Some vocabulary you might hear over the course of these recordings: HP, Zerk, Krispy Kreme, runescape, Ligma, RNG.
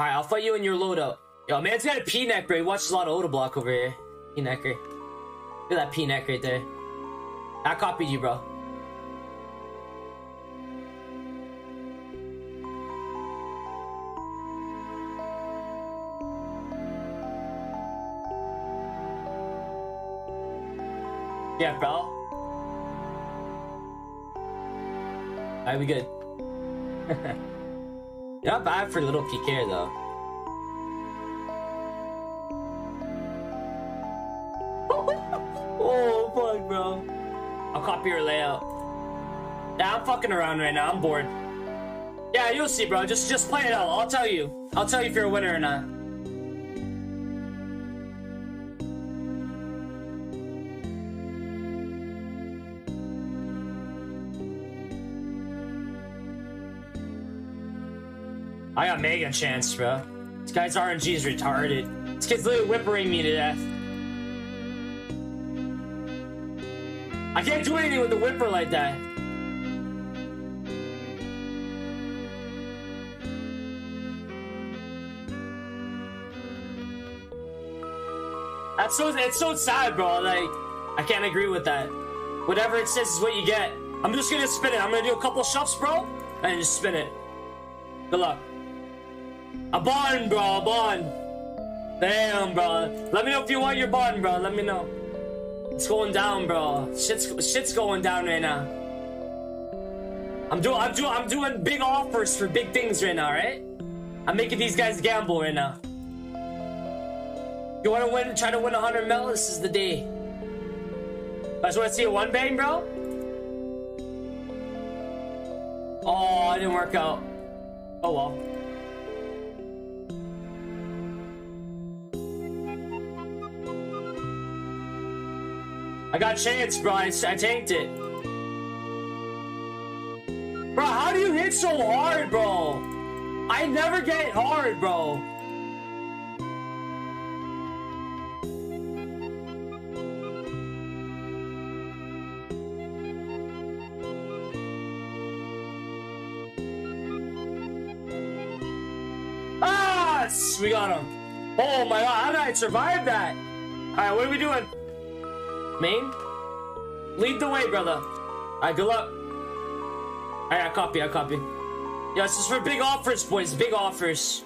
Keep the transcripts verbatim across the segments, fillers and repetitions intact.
Alright, I'll fight you in your loadout. Yo, man's got a P-neck, bro. He watches a lot of Otoblock over here. P-necker. Look at that P-neck right there. I copied you, bro. Yeah, bro. Alright, we good. Not bad for little P K though. Oh fuck, bro. I'll copy your layout. Nah, I'm fucking around right now. I'm bored. Yeah, you'll see, bro. Just, just play it out. I'll tell you. I'll tell you if you're a winner or not. I got mega chance, bro. This guy's R N G is retarded. This kid's literally whippering me to death. I can't do anything with the whipper like that. That's so, it's so sad, bro. Like, I can't agree with that. Whatever it says is what you get. I'm just gonna spin it. I'm gonna do a couple shoves, bro, and just spin it. Good luck. A bond, bro, a bond. Damn, bro. Let me know if you want your bond, bro. Let me know. It's going down, bro. Shit's shit's going down right now. I'm doing I'm doing I'm doing big offers for big things right now, right? I'm making these guys gamble right now. You wanna win, try to win one hundred mil? This is the day. I just wanna see a one bang, bro. Oh, it didn't work out. Oh well. I got chance, bro. I, I tanked it. Bro, how do you hit so hard, bro? I never get hard, bro. Ah! We got him. Oh my god, how did I survive that? Alright, what are we doing? Main? Lead the way, brother. Alright, good luck. Alright, I copy, I copy. Yeah, this is for big offers, boys. Big offers.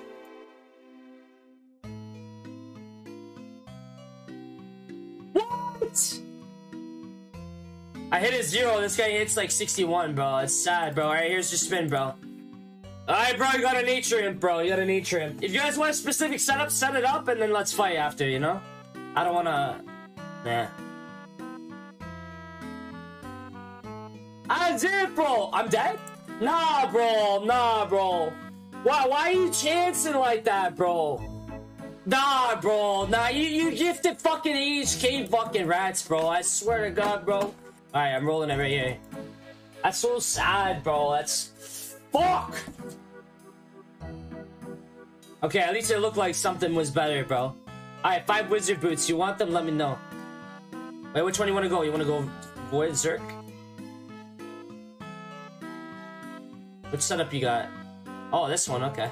What? I hit a zero. This guy hits like sixty-one, bro. It's sad, bro. Alright, here's your spin, bro. Alright, bro, you got a nature imp, bro. You got a nature imp. If you guys want a specific setup, set it up, and then let's fight after, you know? I don't wanna... Nah. That's it, bro. I'm dead? Nah, bro. Nah, bro. Why, why are you chancing like that, bro? Nah, bro. Nah, you, you gifted fucking H K fucking rats, bro. I swear to God, bro. All right, I'm rolling it right here. That's so sad, bro. That's... Fuck! Okay, at least it looked like something was better, bro. All right, five wizard boots. You want them? Let me know. Wait, which one you want to go? You want to go Void Zerk? Which setup you got? Oh, this one, okay.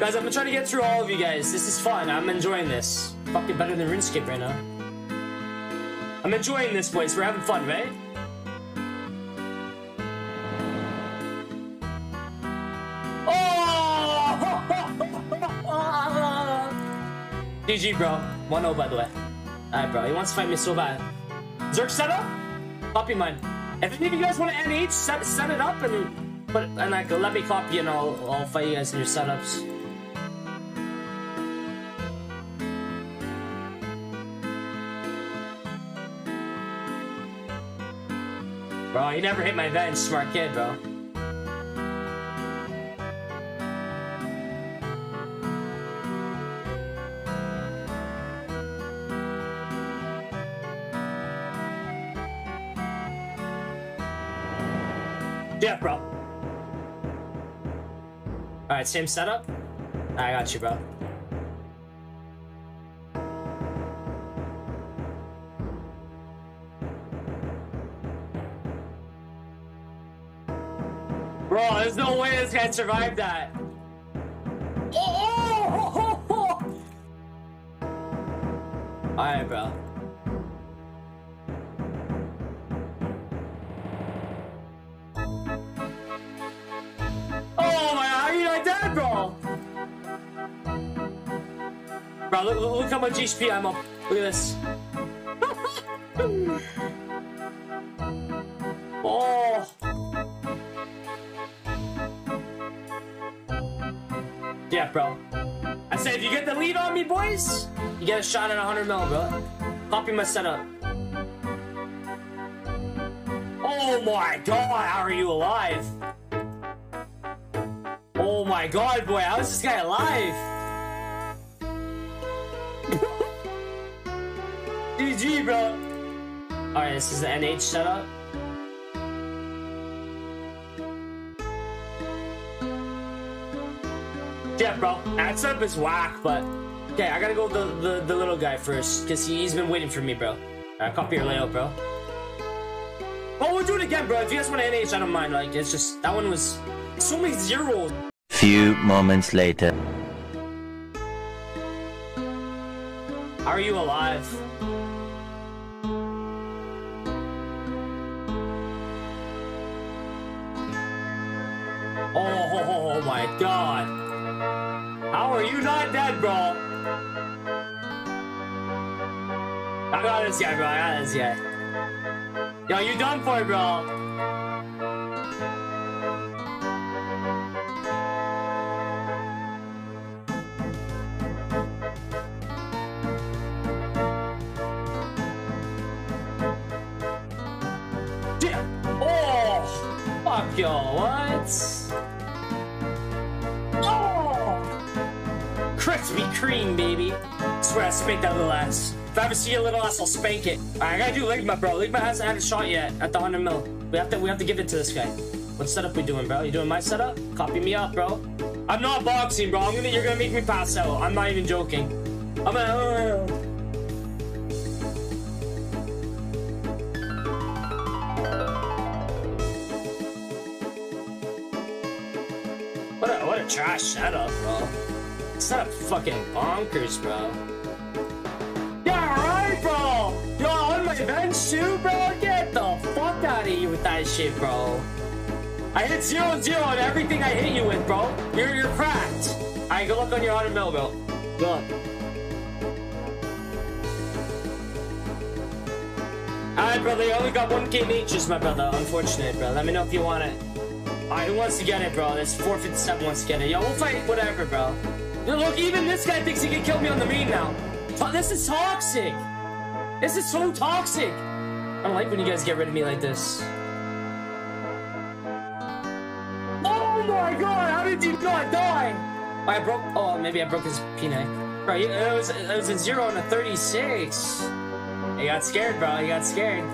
Guys, I'm gonna try to get through all of you guys. This is fun. I'm enjoying this. Fucking better than RuneScape right now. I'm enjoying this place. We're having fun, right? Oh! G G, bro. one oh, by the way. Alright, bro. He wants to fight me so bad. Zerk setup? Copy mine. If any of you guys want to N H, set, set it up and... But, and like, let me copy and I'll, I'll fight you guys in your setups. Bro, you never hit my bench, smart kid, bro. Yeah, bro. Alright, same setup? I got you, bro. Bro, there's no way this guy survived that. Oh! Oh, oh, oh, oh. Alright, bro. Bro, look, look how much H P I'm up. Look at this. Oh. Yeah, bro. I said, if you get the lead on me, boys, you get a shot at one hundred mil, bro. Copy my setup. Oh my god, how are you alive? Oh my god, boy, how is this guy alive? G G, bro. Alright, this is the N H setup. Yeah, bro. That setup is whack, but... Okay, I gotta go with the, the, the little guy first, because he's been waiting for me, bro. Alright, copy your layout, bro. Oh, we'll do it again, bro. If you guys want to N H, I don't mind. Like, it's just... That one was... So many zeros. Few moments later. How are you alive? Oh my god. How are you not dead, bro? I got this guy, bro. I got this guy. Yo, you done for it, bro. Yeah. Oh! Fuck, yo, what? Krispy Kreme, baby. I swear I spanked that little ass. If I ever see a little ass, I'll spank it. Alright, I gotta do Ligma, bro. Ligma hasn't had a shot yet at the one hundred mil. We have to we have to give it to this guy. What setup we doing, bro? You doing my setup? Copy me up, bro. I'm not boxing, bro. I'm gonna you're gonna make me pass out. I'm not even joking. I'm gonna What a what a trash setup, bro. It's not fucking bonkers, bro. Yeah, right, bro! Yo, on my bench too, bro? Get the fuck out of here with that shit, bro. I hit zero zero on everything I hit you with, bro. You're you're cracked. Alright, good luck on your one hundred mil, bro. Good luck. Alright, brother, you only got one K natures, my brother. Unfortunate, bro. Let me know if you want it. Alright, who wants to get it, bro? There's four fifty-seven wants to get it. Yo, we'll fight whatever, bro. Look, even this guy thinks he can kill me on the main now. This is toxic. This is so toxic. I don't like when you guys get rid of me like this. Oh my god, how did you not die? Oh, I broke, oh, maybe I broke his peanut. Bro, it was, it was a zero and a thirty-six. He got scared, bro, he got scared.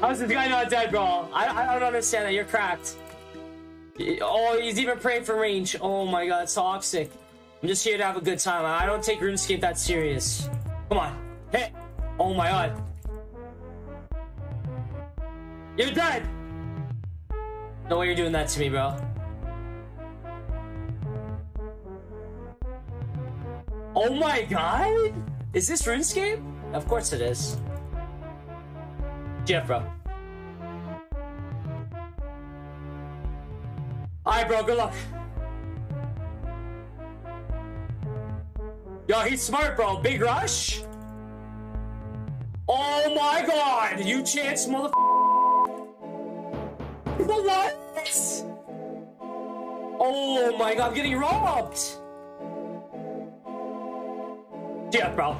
How's this guy not dead, bro? I, I don't understand that. You're cracked. Oh, he's even praying for range. Oh my god, it's toxic. I'm just here to have a good time. I don't take RuneScape that serious. Come on. Hit. Oh my god. You're dead. No way you're doing that to me, bro. Oh my god? Is this RuneScape? Of course it is. Yeah, bro. Alright, bro, good luck. Yo, he's smart, bro. Big rush. Oh my god, you chance mother. What? Oh my god, I'm getting robbed. Yeah, bro.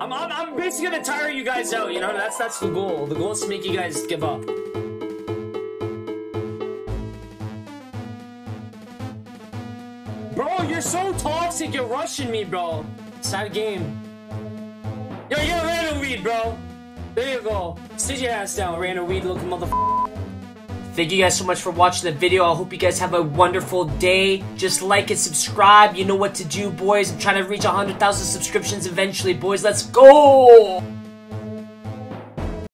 I'm, I'm, I'm basically gonna tire you guys out, you know? That's, that's the goal. The goal is to make you guys give up. Bro, you're so toxic, you're rushing me, bro. Sad game. Yo, you're a random weed, bro. There you go. Sit your ass down, random weed looking motherfucker. Thank you guys so much for watching the video. I hope you guys have a wonderful day. Just like and subscribe. You know what to do, boys. I'm trying to reach one hundred thousand subscriptions eventually, boys. Let's go!